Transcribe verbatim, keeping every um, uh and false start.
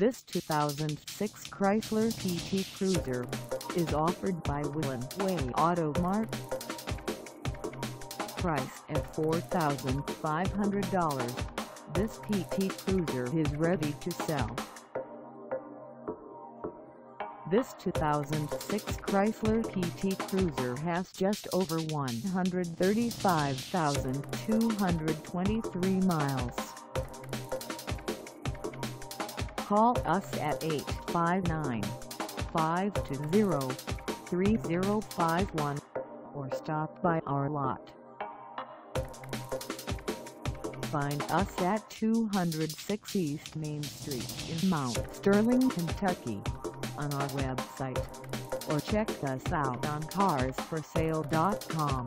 This two thousand six Chrysler P T Cruiser is offered by Willin Way Auto Mart. Price at four thousand five hundred dollars, this P T Cruiser is ready to sell. This two thousand six Chrysler P T Cruiser has just over one hundred thirty-five thousand two hundred twenty-three miles. Call us at eight five nine, five two zero, three zero five one or stop by our lot. Find us at two hundred six East Main Street in Mount Sterling, Kentucky, on our website, or check us out on cars for sale dot com.